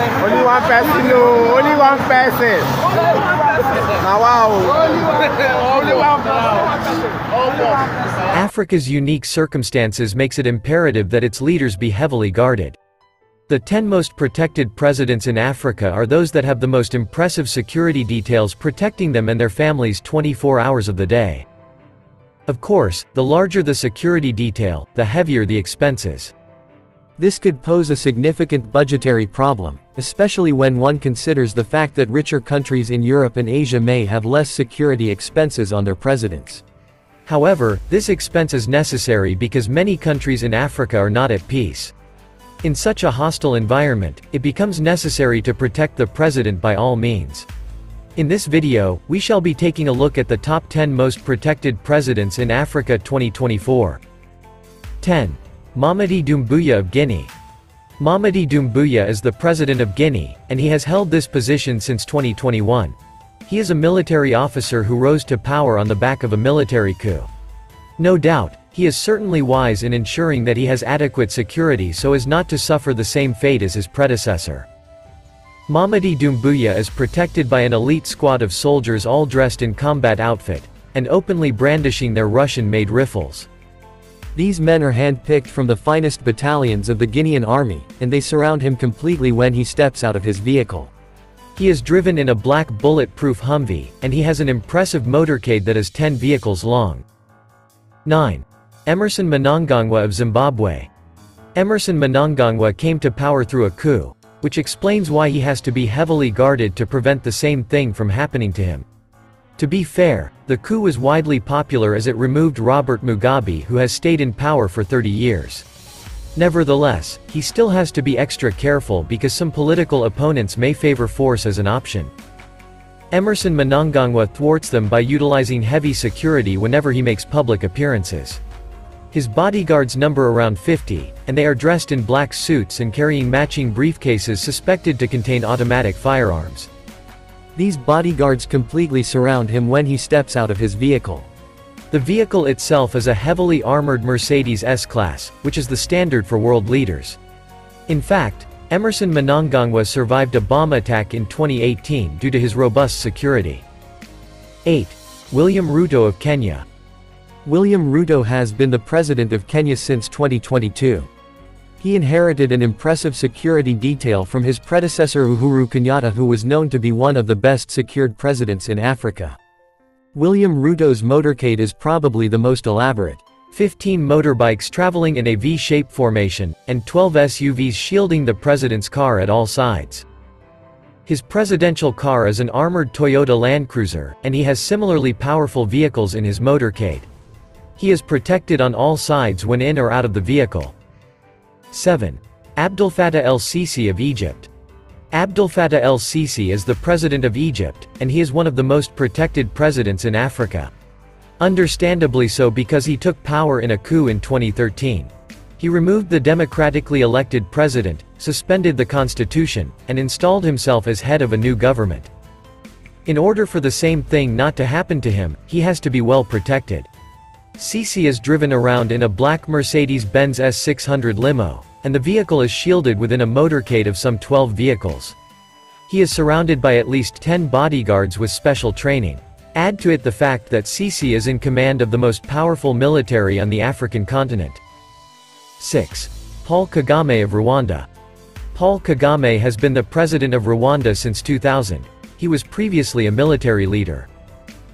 Only one person, no. Only one person. Now, wow. Only one person. Africa's unique circumstances makes it imperative that its leaders be heavily guarded. The 10 most protected presidents in Africa are those that have the most impressive security details protecting them and their families 24 hours of the day. Of course, the larger the security detail, the heavier the expenses. This could pose a significant budgetary problem, especially when one considers the fact that richer countries in Europe and Asia may have less security expenses on their presidents. However, this expense is necessary because many countries in Africa are not at peace. In such a hostile environment, it becomes necessary to protect the president by all means. In this video, we shall be taking a look at the top 10 most protected presidents in Africa 2024. 10. Mamady Doumbouya of Guinea. Mamady Doumbouya is the president of Guinea, and he has held this position since 2021. He is a military officer who rose to power on the back of a military coup. No doubt, he is certainly wise in ensuring that he has adequate security so as not to suffer the same fate as his predecessor. Mamady Doumbouya is protected by an elite squad of soldiers all dressed in combat outfit, and openly brandishing their Russian-made rifles. These men are hand-picked from the finest battalions of the Guinean army, and they surround him completely when he steps out of his vehicle. He is driven in a black bulletproof Humvee, and he has an impressive motorcade that is 10 vehicles long. 9. Emerson Mnangagwa of Zimbabwe. Emerson Mnangagwa came to power through a coup, which explains why he has to be heavily guarded to prevent the same thing from happening to him. To be fair, the coup was widely popular as it removed Robert Mugabe, who has stayed in power for 30 years. Nevertheless, he still has to be extra careful because some political opponents may favor force as an option. Emerson Mnangagwa thwarts them by utilizing heavy security whenever he makes public appearances. His bodyguards number around 50, and they are dressed in black suits and carrying matching briefcases suspected to contain automatic firearms. These bodyguards completely surround him when he steps out of his vehicle. The vehicle itself is a heavily armored Mercedes S-Class, which is the standard for world leaders. In fact, Emerson Mnangagwa survived a bomb attack in 2018 due to his robust security. 8. William Ruto of Kenya. William Ruto has been the president of Kenya since 2022. He inherited an impressive security detail from his predecessor Uhuru Kenyatta, who was known to be one of the best secured presidents in Africa. William Ruto's motorcade is probably the most elaborate. 15 motorbikes traveling in a V-shaped formation, and 12 SUVs shielding the president's car at all sides. His presidential car is an armored Toyota Land Cruiser, and he has similarly powerful vehicles in his motorcade. He is protected on all sides when in or out of the vehicle. 7. Abdel Fattah el-Sisi of Egypt. Abdel Fattah el-Sisi is the president of Egypt, and he is one of the most protected presidents in Africa. Understandably so, because he took power in a coup in 2013. He removed the democratically elected president, suspended the constitution, and installed himself as head of a new government. In order for the same thing not to happen to him, he has to be well protected. Sisi is driven around in a black Mercedes-Benz S600 limo, and the vehicle is shielded within a motorcade of some 12 vehicles. He is surrounded by at least 10 bodyguards with special training. Add to it the fact that Sisi is in command of the most powerful military on the African continent. 6. Paul Kagame of Rwanda. Paul Kagame has been the president of Rwanda since 2000. He was previously a military leader.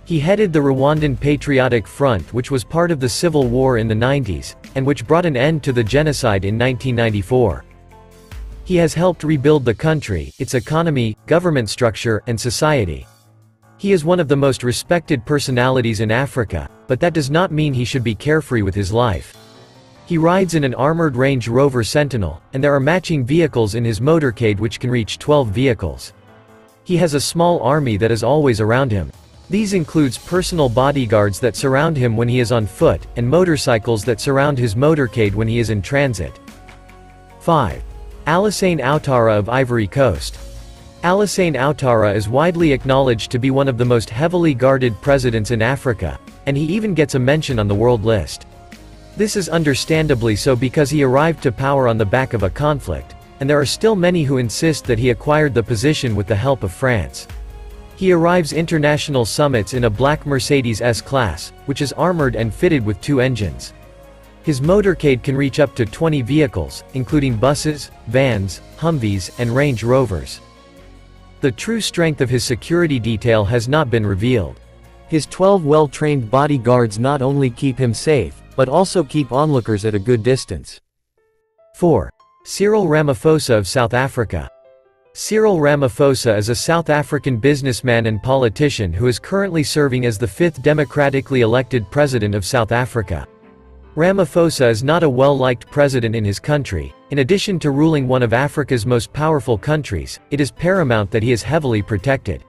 He headed the Rwandan Patriotic Front, which was part of the civil war in the 90s, and which brought an end to the genocide in 1994. He has helped rebuild the country, its economy, government structure, and society. He is one of the most respected personalities in Africa, but that does not mean he should be carefree with his life. He rides in an armored Range Rover Sentinel, and there are matching vehicles in his motorcade which can reach 12 vehicles. He has a small army that is always around him. These includes personal bodyguards that surround him when he is on foot, and motorcycles that surround his motorcade when he is in transit. 5. Alassane Ouattara of Ivory Coast. Alassane Ouattara is widely acknowledged to be one of the most heavily guarded presidents in Africa, and he even gets a mention on the world list. This is understandably so because he arrived to power on the back of a conflict, and there are still many who insist that he acquired the position with the help of France. He arrives international summits in a black Mercedes S-Class, which is armored and fitted with 2 engines. His motorcade can reach up to 20 vehicles, including buses, vans, Humvees, and Range Rovers. The true strength of his security detail has not been revealed. His 12 well-trained bodyguards not only keep him safe, but also keep onlookers at a good distance. 4. Cyril Ramaphosa of South Africa. Cyril Ramaphosa is a South African businessman and politician who is currently serving as the 5th democratically elected president of South Africa. Ramaphosa is not a well-liked president in his country. In addition to ruling one of Africa's most powerful countries, it is paramount that he is heavily protected.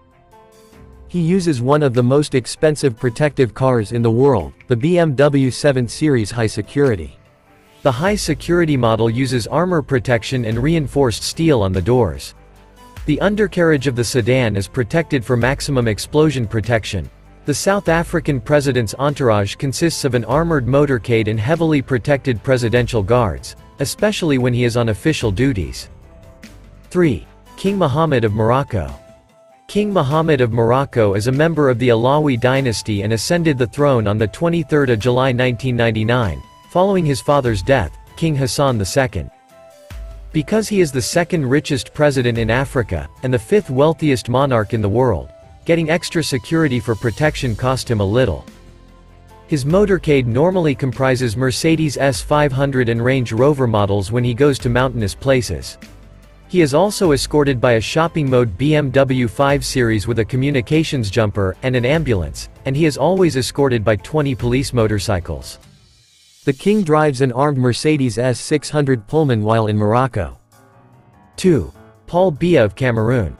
He uses one of the most expensive protective cars in the world, the BMW 7 Series High Security. The high security model uses armor protection and reinforced steel on the doors. The undercarriage of the sedan is protected for maximum explosion protection. The South African president's entourage consists of an armored motorcade and heavily protected presidential guards, especially when he is on official duties. 3. King Mohammed of Morocco. King Mohammed of Morocco is a member of the Alawi dynasty and ascended the throne on the 23rd of July 1999, following his father's death, King Hassan II. Because he is the second richest president in Africa, and the 5th wealthiest monarch in the world, getting extra security for protection cost him a little. His motorcade normally comprises Mercedes S500 and Range Rover models when he goes to mountainous places. He is also escorted by a shopping mode BMW 5 Series with a communications jumper, and an ambulance, and he is always escorted by 20 police motorcycles. The king drives an armed Mercedes S600 Pullman while in Morocco. 2. Paul Biya of Cameroon.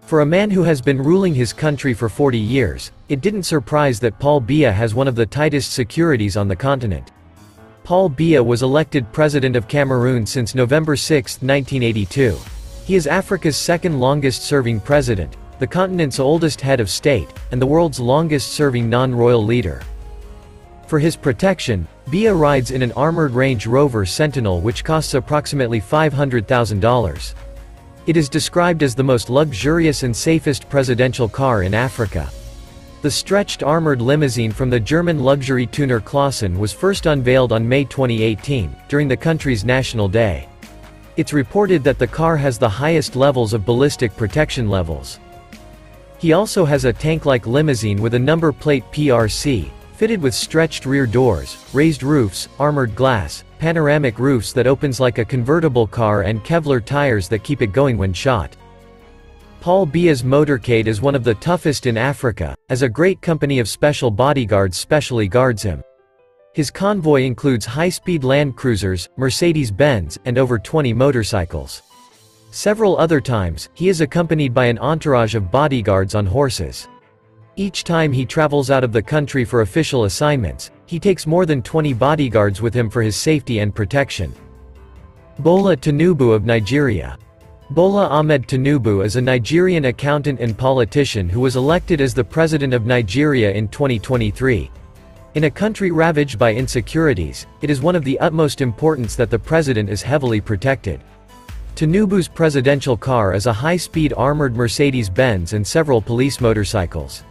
For a man who has been ruling his country for 40 years, it didn't surprise that Paul Biya has one of the tightest securities on the continent. Paul Biya was elected president of Cameroon since November 6, 1982. He is Africa's second longest-serving president, the continent's oldest head of state, and the world's longest-serving non-royal leader. For his protection, Biya rides in an armored Range Rover Sentinel which costs approximately $500,000. It is described as the most luxurious and safest presidential car in Africa. The stretched armored limousine from the German luxury tuner Claussen was first unveiled on May 2018, during the country's National Day. It's reported that the car has the highest levels of ballistic protection levels. He also has a tank-like limousine with a number plate PRC, fitted with stretched rear doors, raised roofs, armored glass, panoramic roofs that opens like a convertible car and Kevlar tires that keep it going when shot. Paul Biya's motorcade is one of the toughest in Africa, as a great company of special bodyguards specially guards him. His convoy includes high-speed Land Cruisers, Mercedes-Benz, and over 20 motorcycles. Several other times, he is accompanied by an entourage of bodyguards on horses. Each time he travels out of the country for official assignments, he takes more than 20 bodyguards with him for his safety and protection. Bola Tinubu of Nigeria. Bola Ahmed Tinubu is a Nigerian accountant and politician who was elected as the president of Nigeria in 2023. In a country ravaged by insecurities, it is one of the utmost importance that the president is heavily protected. Tinubu's presidential car is a high-speed armored Mercedes-Benz and several police motorcycles.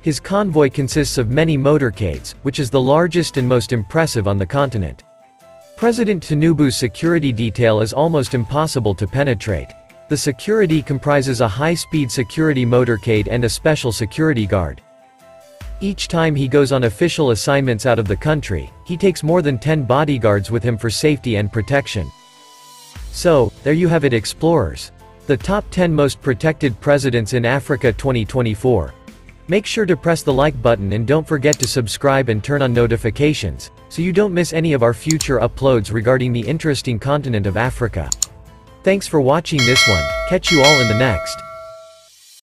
His convoy consists of many motorcades, which is the largest and most impressive on the continent. President Tinubu's security detail is almost impossible to penetrate. The security comprises a high-speed security motorcade and a special security guard. Each time he goes on official assignments out of the country, he takes more than 10 bodyguards with him for safety and protection. So, there you have it, explorers. The top 10 most protected presidents in Africa 2024. Make sure to press the like button and don't forget to subscribe and turn on notifications, so you don't miss any of our future uploads regarding the interesting continent of Africa. Thanks for watching this one, catch you all in the next.